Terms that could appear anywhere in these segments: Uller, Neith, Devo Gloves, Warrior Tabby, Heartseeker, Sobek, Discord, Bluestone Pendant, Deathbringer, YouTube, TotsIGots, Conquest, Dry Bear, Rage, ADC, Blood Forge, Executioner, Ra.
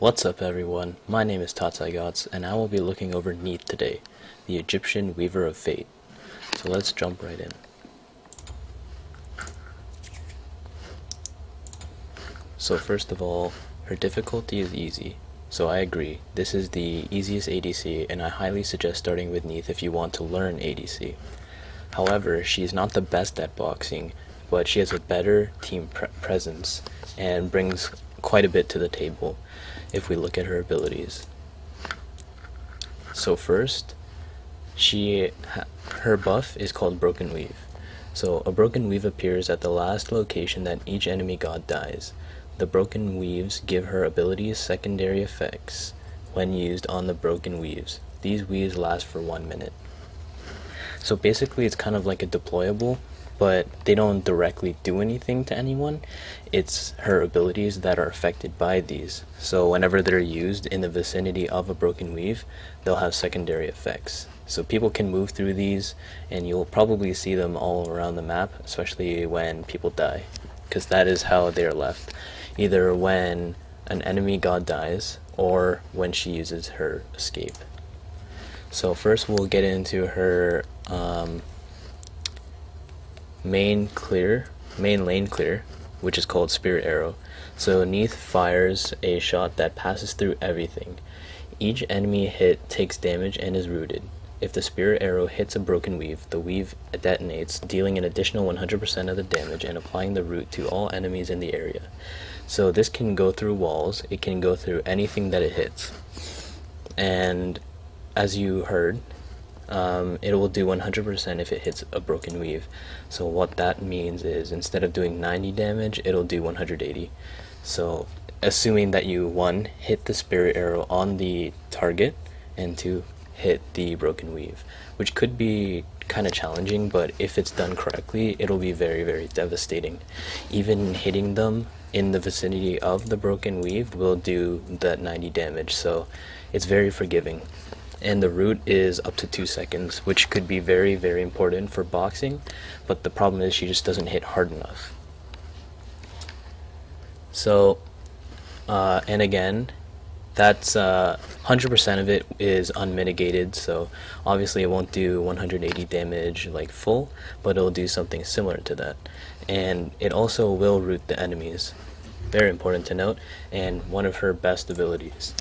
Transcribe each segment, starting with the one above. What's up everyone, my name is TotsIGots, and I will be looking over Neith today, the Egyptian Weaver of Fate. So let's jump right in. So first of all, her difficulty is easy, so I agree, this is the easiest ADC and I highly suggest starting with Neith if you want to learn ADC. However, she is not the best at boxing, but she has a better team presence and brings quite a bit to the table if we look at her abilities. So first, her buff is called Broken Weave. So a Broken Weave appears at the last location that each enemy god dies. The Broken Weaves give her abilities secondary effects when used on the Broken Weaves. These weaves last for 1 minute. So basically it's kind of like a deployable, but they don't directly do anything to anyone. It's her abilities that are affected by these. So whenever they're used in the vicinity of a Broken Weave, they'll have secondary effects. So people can move through these, and you'll probably see them all around the map, especially when people die, because that is how they're left. Either when an enemy god dies, or when she uses her escape. So first we'll get into her main lane clear, which is called Spirit Arrow. So Neith fires a shot that passes through everything. Each enemy hit takes damage and is rooted. If the Spirit Arrow hits a Broken Weave, the weave detonates, dealing an additional 100% of the damage and applying the root to all enemies in the area. So this can go through walls, it can go through anything that it hits. And as you heard, it will do 100% if it hits a Broken Weave. So what that means is instead of doing 90 damage, it'll do 180. So assuming that you 1. Hit the Spirit Arrow on the target, and 2. Hit the Broken Weave, which could be kind of challenging, but if it's done correctly, it'll be very, very devastating. Even hitting them in the vicinity of the Broken Weave will do that 90 damage, so it's very forgiving. And the root is up to 2 seconds, which could be very, very important for boxing, but the problem is she just doesn't hit hard enough. So, and again, that's 100% of it is unmitigated, so obviously it won't do 180 damage like full, but it'll do something similar to that. And it also will root the enemies, very important to note, and one of her best abilities.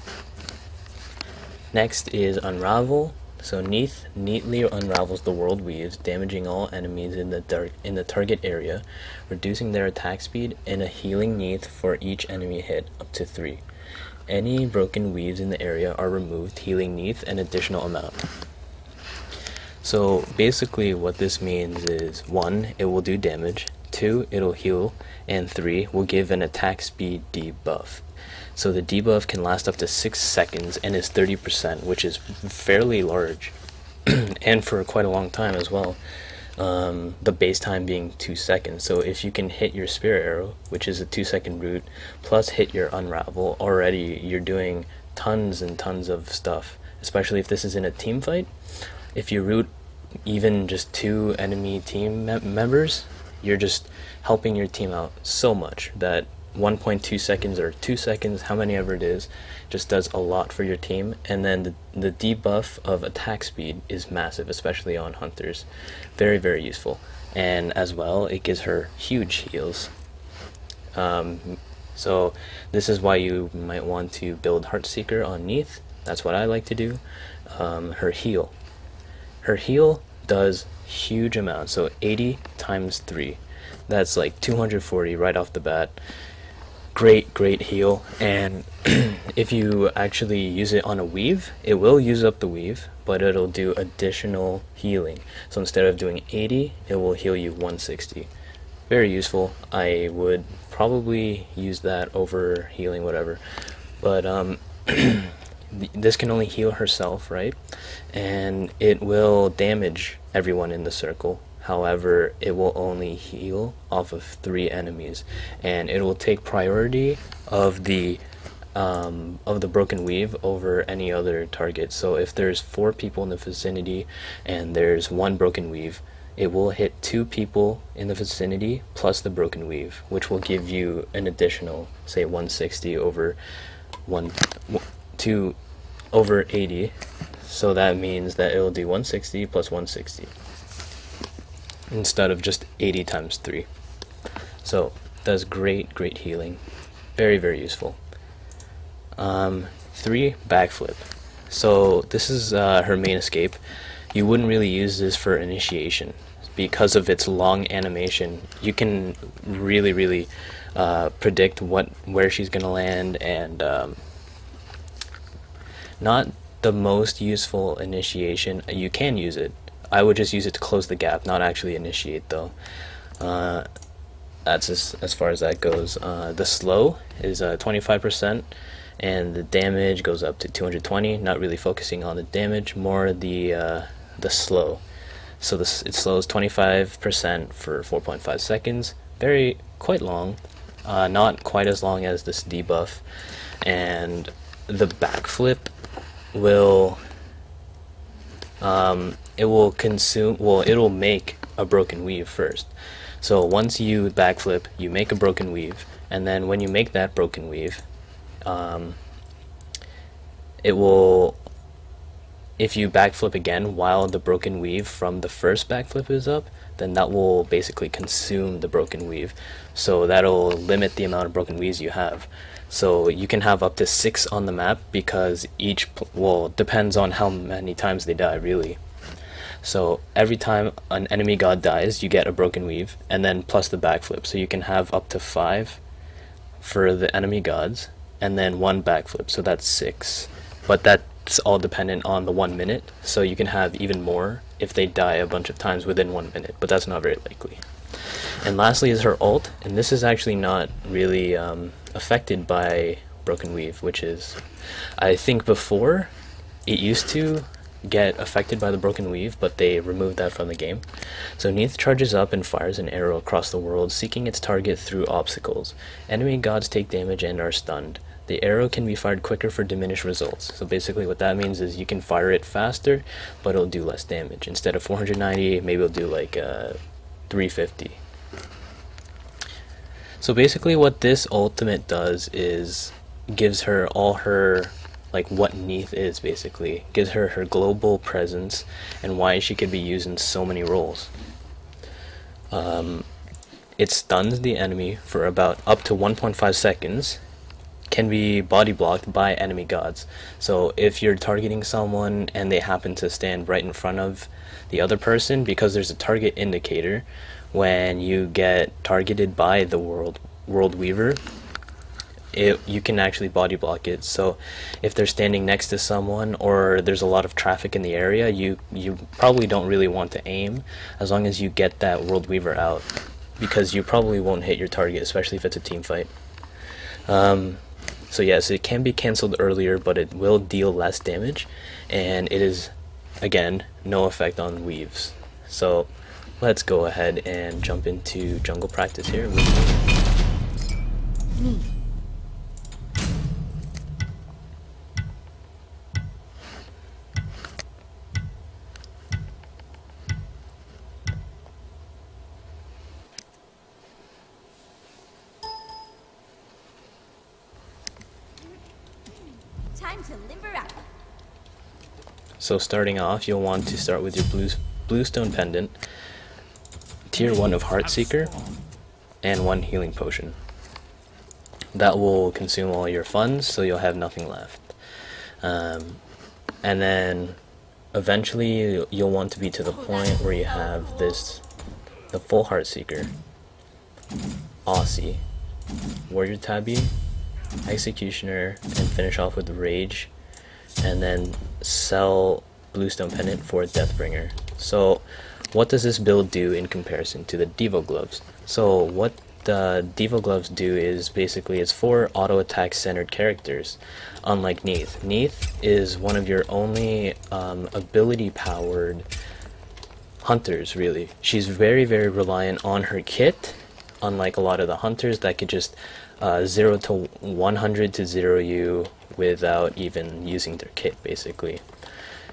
Next is Unravel. So Neith neatly unravels the world weaves, damaging all enemies in the target area, reducing their attack speed, and a healing Neith for each enemy hit, up to 3. Any broken weaves in the area are removed, healing Neith an additional amount. So basically what this means is 1. It will do damage, 2. It'll heal, and 3. Will give an attack speed debuff. So the debuff can last up to 6 seconds and is 30%, which is fairly large, and for quite a long time as well, the base time being 2 seconds. So if you can hit your Spirit Arrow, which is a 2-second root, plus hit your Unravel, already you're doing tons and tons of stuff, especially if this is in a team fight. If you root even just 2 enemy team members, you're just helping your team out so much that 1.2 seconds or 2 seconds, how many ever it is, just does a lot for your team. And then the debuff of attack speed is massive, especially on hunters. Very, very useful. And as well, it gives her huge heals. So this is why you might want to build Heartseeker on Neith. That's what I like to do. Her heal. Her heal does huge amounts, so 80 times 3. That's like 240 right off the bat. Great heal, and if you actually use it on a weave, it will use up the weave, but it'll do additional healing. So instead of doing 80, it will heal you 160. Very useful. I would probably use that over healing whatever, but this can only heal herself, right? And it will damage everyone in the circle. However, it will only heal off of 3 enemies, and it will take priority of the Broken Weave over any other target. So if there's 4 people in the vicinity and there's 1 Broken Weave, it will hit 2 people in the vicinity plus the Broken Weave, which will give you an additional, say, 160 over 1 2 over 80, so that means that it will do 160 plus 160 instead of just 80 times 3. So does great healing, very useful. 3, backflip. So this is her main escape. You wouldn't really use this for initiation because of its long animation. You can really predict where she's gonna land, and not the most useful initiation. You can use it. I would just use it to close the gap, not actually initiate though. That's as far as that goes. The slow is 25%, and the damage goes up to 220. Not really focusing on the damage, more the slow. So this, it slows 25% for 4.5 seconds. Quite long, not quite as long as this debuff. And the backflip will it will consume, well, it'll make a broken weave first. So once you backflip, you make a broken weave, and then when you make that broken weave, it will, if you backflip again while the broken weave from the first backflip is up, then that will basically consume the broken weave. So that'll limit the amount of broken weaves you have. So you can have up to 6 on the map, because each, well, depends on how many times they die really. So every time an enemy god dies, you get a broken weave, and then plus the backflip. So you can have up to 5 for the enemy gods, and then 1 backflip, so that's 6. But that's all dependent on the 1 minute, so you can have even more if they die a bunch of times within 1 minute, but that's not very likely. And lastly is her ult, and this is actually not really affected by broken weave, which is, I think before it used to get affected by the broken weave, but they removed that from the game. So Neith charges up and fires an arrow across the world, seeking its target through obstacles. Enemy gods take damage and are stunned. The arrow can be fired quicker for diminished results. So basically what that means is you can fire it faster, but it'll do less damage. Instead of 490, maybe it'll do like 350. So basically what this ultimate does is gives her all her, like what Neith is basically. Gives her her global presence and why she could be used in so many roles. It stuns the enemy for about up to 1.5 seconds. Can be body blocked by enemy gods. So if you're targeting someone and they happen to stand right in front of the other person, because there's a target indicator, when you get targeted by the world weaver, you can actually body block it. So if they're standing next to someone or there's a lot of traffic in the area, you probably don't really want to aim, as long as you get that world weaver out, because you probably won't hit your target, especially if it's a team fight. So yes, it can be cancelled earlier, but it will deal less damage, and it is, again, no effect on weaves. So let's go ahead and jump into jungle practice here. So starting off, you'll want to start with your Bluestone Pendant, tier 1 of Heartseeker, and 1 healing potion. That will consume all your funds, so you'll have nothing left. And then eventually you'll want to be to the point where you have this, the full Heartseeker, Aussie, Warrior Tabby, Executioner, and finish off with Rage, and then sell Bluestone Pendant for Deathbringer. So what does this build do in comparison to the Devo Gloves? So what the Devo Gloves do is basically it's 4 auto attack centered characters, unlike Neith. Neith is one of your only ability powered hunters really. She's very reliant on her kit, unlike a lot of the hunters that could just 0 to 100 to 0 you without even using their kit basically.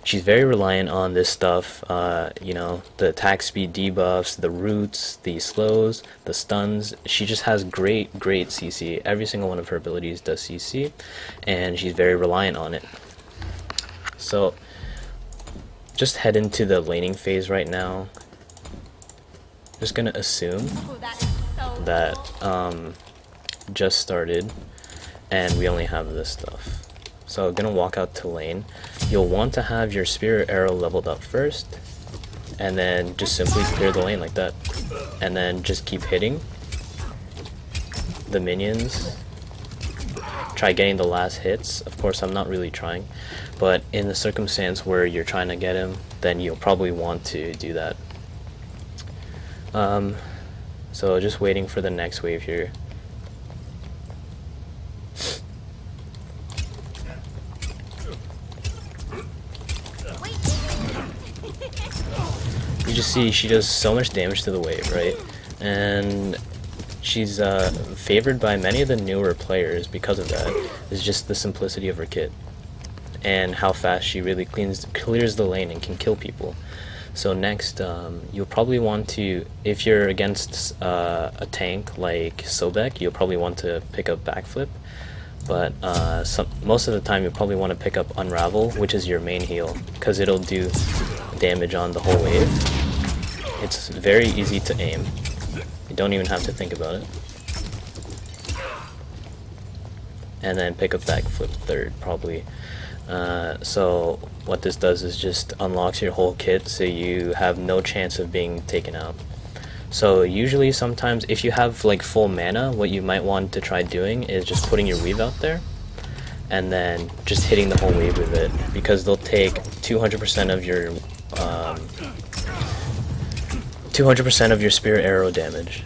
she's very reliant on this stuff, you know, the attack speed debuffs, the roots, the slows, the stuns. She just has great CC. Every single one of her abilities does CC, and she's very reliant on it. So just head into the laning phase right now. Just gonna assume that just started and we only have this stuff. So gonna walk out to lane. You'll want to have your spirit arrow leveled up first, and then just simply clear the lane like that, and then just keep hitting the minions. Try getting the last hits. Of course, I'm not really trying, but in the circumstance where you're trying to get him, then you'll probably want to do that. So just waiting for the next wave here. You just see she does so much damage to the wave, right? And she's favored by many of the newer players because of that. It's just the simplicity of her kit and how fast she really clears the lane and can kill people. So next, you'll probably want to, if you're against a tank like Sobek, you'll probably want to pick up backflip. But most of the time, you'll probably want to pick up unravel, which is your main heal, because it'll do damage on the whole wave. It's very easy to aim. You don't even have to think about it. And then pick up backflip third, probably. So what this does is just unlocks your whole kit, so you have no chance of being taken out. So usually, sometimes if you have like full mana, what you might want to try doing is just putting your weave out there and then just hitting the whole wave with it, because they'll take 200% of your 200% of your spirit arrow damage,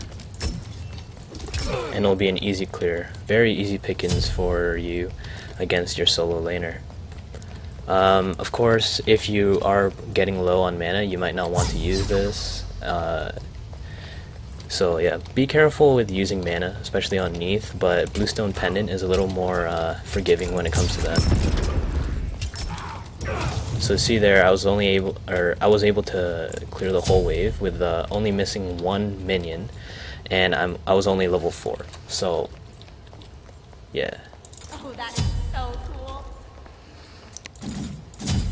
and it'll be an easy clear, very easy pickings for you against your solo laner. Of course, if you are getting low on mana, you might not want to use this. So yeah, be careful with using mana, especially on Neith, but Bluestone Pendant is a little more forgiving when it comes to that. So see there, I was able to clear the whole wave with only missing one minion, and I was only level 4. So yeah. Oh, that is so cool.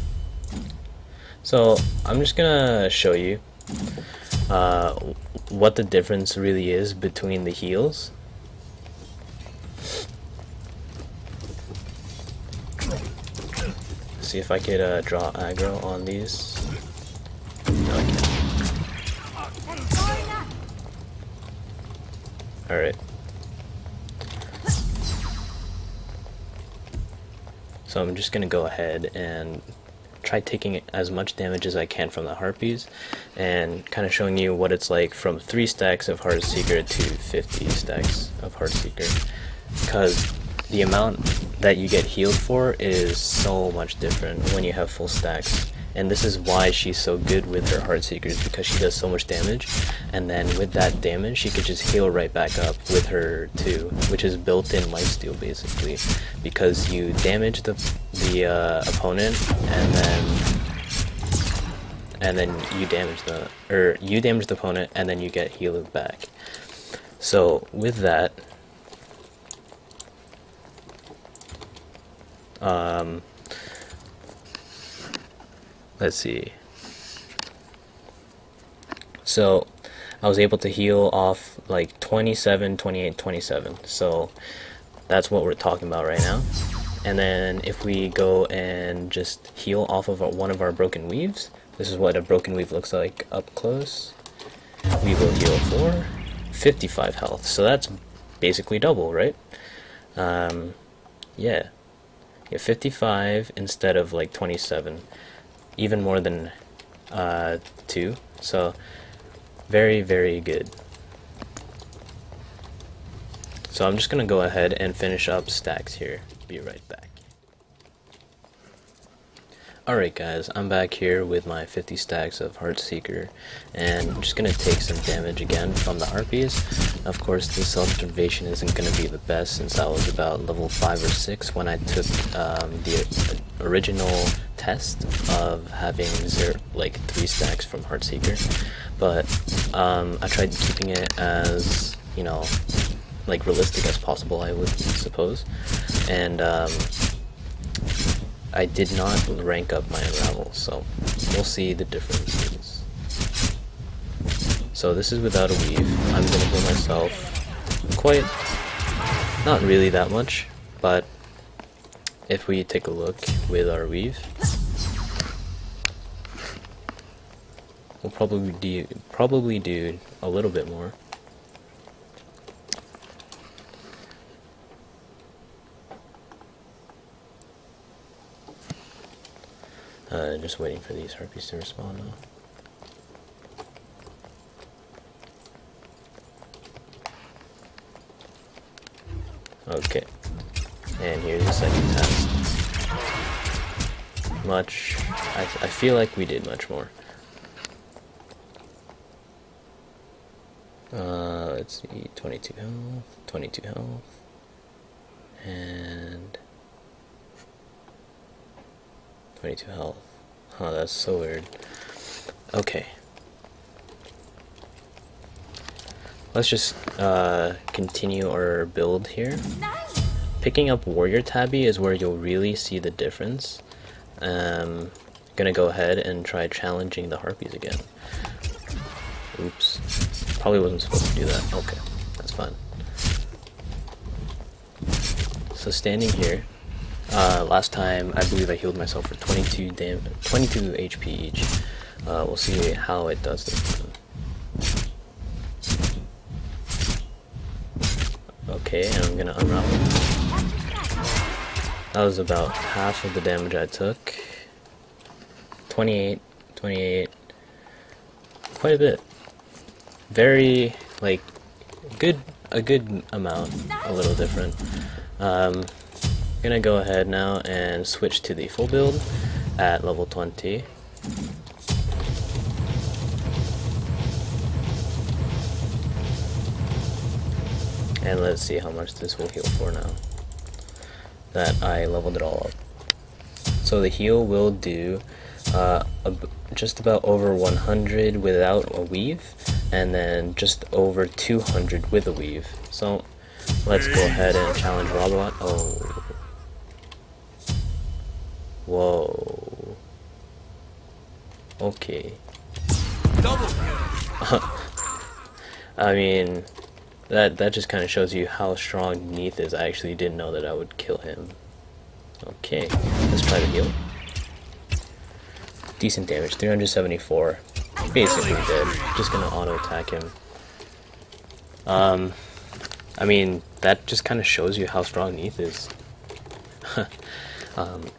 So I'm just gonna show you what the difference really is between the heals. See if I could draw aggro on these. No, I can't. Alright. So I'm just gonna go ahead and try taking as much damage as I can from the harpies, and kind of showing you what it's like from 3 stacks of Heartseeker to 50 stacks of Heartseeker, because the amount that you get healed for is so much different when you have full stacks. And this is why she's so good with her Heartseekers, because she does so much damage, and then with that damage she could just heal right back up with her too, which is built-in lifesteal basically, because you damage the opponent, and then you damage the opponent, and then you get healed back. So with that, let's see. So I was able to heal off like 27, 28, 27. So that's what we're talking about right now. And then if we go and just heal off of one of our broken weaves, this is what a broken weave looks like up close. We will heal for 55 health. So that's basically double, right? Yeah. You have 55 instead of like 27. Even more than 2, so very, very good. So I'm just gonna go ahead and finish up stacks here. Be right back. Alright guys, I'm back here with my 50 stacks of Heartseeker, and I'm just going to take some damage again from the harpies. Of course, this self-deprivation isn't going to be the best since I was about level 5 or 6 when I took the original test of having like 3 stacks from Heartseeker, but I tried keeping it as, you know, like realistic as possible, I would suppose, and I did not rank up my unravel, so we'll see the differences. So this is without a weave. I'm gonna heal myself quite, not really that much, but if we take a look with our weave, we'll probably do a little bit more. Just waiting for these harpies to respond now. Okay, and here's the second test. Much, I feel like we did much more. Let's see, 22 health, 22 health, and 22 health. Oh, that's so weird. Okay. Let's just continue our build here. Picking up Warrior Tabby is where you'll really see the difference. Gonna go ahead and try challenging the harpies again. Oops. Probably wasn't supposed to do that. Okay, that's fine. So standing here, last time I believe I healed myself for 22 HP each. We'll see how it does this time. Okay, and I'm gonna unravel. That was about half of the damage I took. 28, quite a bit. Very, like, a good amount, a little different. Gonna go ahead now and switch to the full build at level 20. And let's see how much this will heal for now that I leveled it all up. So the heal will do just about over 100 without a weave, and then just over 200 with a weave. So let's go ahead and challenge Robot. Oh. Whoa. Okay. Double. I mean, that just kind of shows you how strong Neith is. I actually didn't know that I would kill him. Okay, let's try to heal. Decent damage, 374. Basically dead. Just gonna auto attack him. I mean, that just kind of shows you how strong Neith is.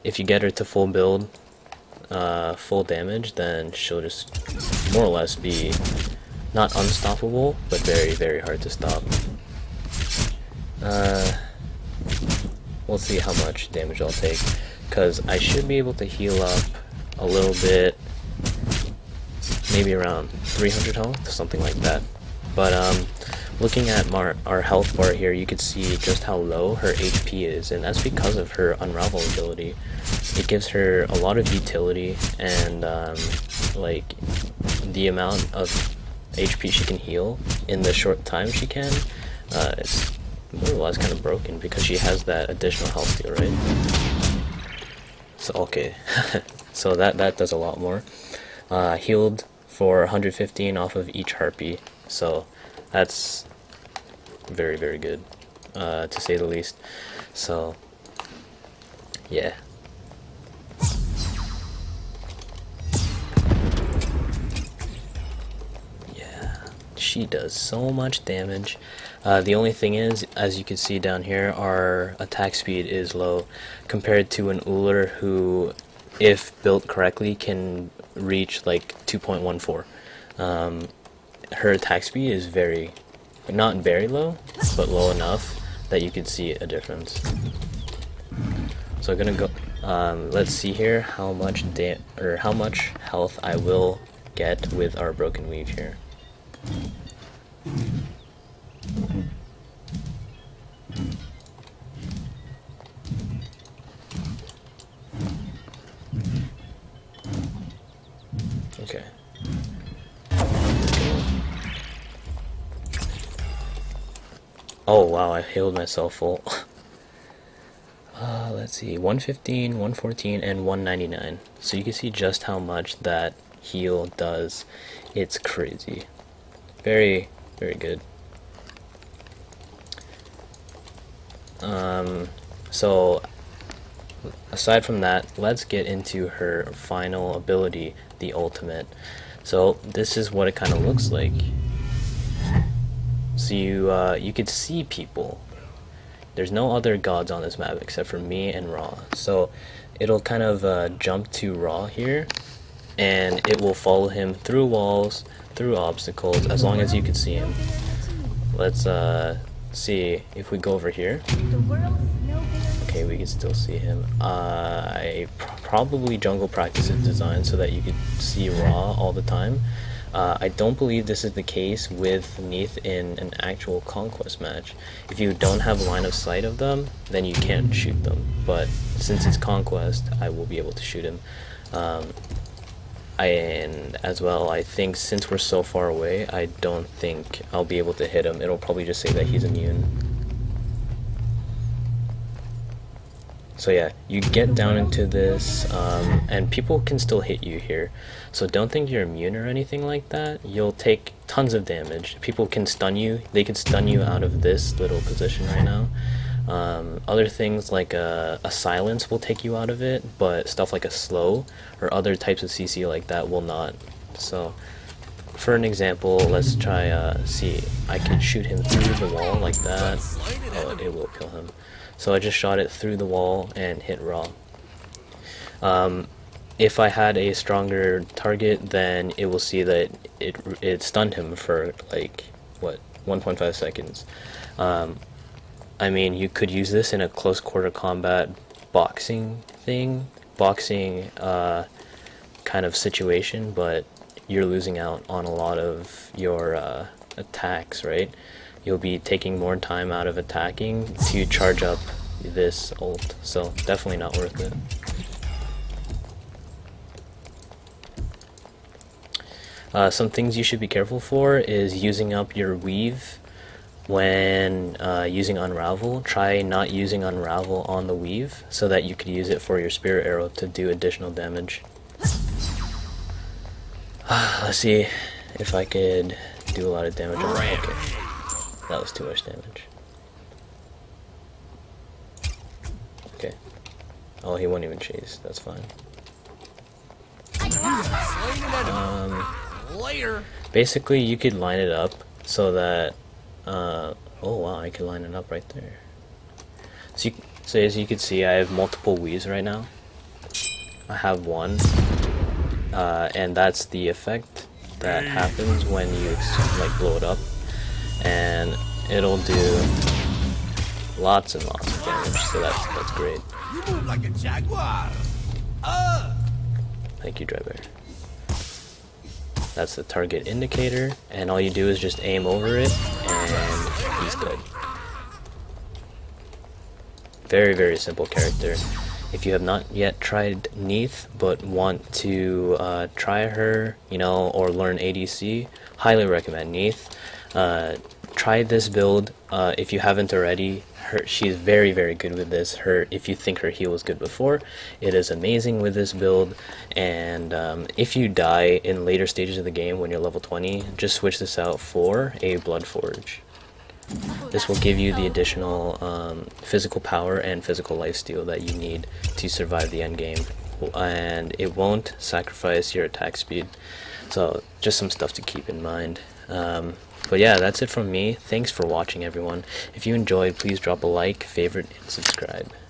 If you get her to full build, full damage, then she'll just more or less be not unstoppable, but very, very hard to stop. We'll see how much damage I'll take, because I should be able to heal up a little bit, maybe around 300 health, something like that. But looking at our health bar here, you can see just how low her HP is, and that's because of her unravel ability. It gives her a lot of utility, and like the amount of HP she can heal in the short time she can, it's more or less kind of broken because she has that additional health deal, right? So okay, so that does a lot more. Healed for 115 off of each harpy, so that's very, very good, to say the least. So, yeah. Yeah, she does so much damage. The only thing is, as you can see down here, our attack speed is low compared to an Uller who, if built correctly, can reach like 2.14. Her attack speed is very, not very low, but low enough that you can see a difference. So I'm gonna go Let's see here how much health I will get with our broken weave here. Okay. Oh wow, I healed myself full. Let's see, 115, 114, and 199. So you can see just how much that heal does. It's crazy. Very, very good. So aside from that, let's get into her final ability, the ultimate. So this is what it kind of looks like. So you could see people. There's no other gods on this map except for me and Ra. So it'll kind of jump to Ra here, and it will follow him through walls, through obstacles, as long as you can see him. Let's see if we go over here. Okay, we can still see him. I probably jungle practice his design so that you could see Ra all the time. I don't believe this is the case with Neith in an actual Conquest match. If you don't have line of sight of them, then you can't shoot them. But since it's Conquest, I will be able to shoot him. And as well, I think since we're so far away, I don't think I'll be able to hit him. It'll probably just say that he's immune. So yeah, you get down into this, and people can still hit you here. So don't think you're immune or anything like that. You'll take tons of damage. People can stun you. They can stun you out of this little position right now. Other things like a silence will take you out of it, but stuff like a slow or other types of CC like that will not. So for an example, let's try, see, I can shoot him through the wall like that. Oh, it will kill him. So I just shot it through the wall and hit Ra. If I had a stronger target, then it will see that it stunned him for like, what, 1.5 seconds. I mean, you could use this in a close quarter combat boxing thing, kind of situation, but you're losing out on a lot of your attacks, right? You'll be taking more time out of attacking to charge up this ult, so definitely not worth it. Some things you should be careful for is using up your weave when using Unravel. Try not using Unravel on the weave so that you could use it for your Spirit Arrow to do additional damage. Let's see if I could do a lot of damage on that. Okay. That was too much damage. Okay. Oh, he won't even chase. That's fine. Basically, you could line it up so that... oh, wow, I could line it up right there. So, so as you can see, I have multiple weaves right now. I have one. And that's the effect that happens when you, like, blow it up. And it'll do lots and lots of damage, so that's great. You move like a jaguar. Thank you, Dry Bear. That's the target indicator, and all you do is just aim over it, and he's dead. Very, very simple character. If you have not yet tried Neith, but want to try her, you know, or learn ADC, highly recommend Neith. Try this build if you haven't already. She's very, very good with this. If you think her heal was good before, it is amazing with this build. And if you die in later stages of the game when you're level 20, just switch this out for a Blood Forge. This will give you the additional physical power and physical lifesteal that you need to survive the end game, and it won't sacrifice your attack speed. So just some stuff to keep in mind. But yeah, that's it from me. Thanks for watching, everyone. If you enjoyed, please drop a like, favorite, and subscribe.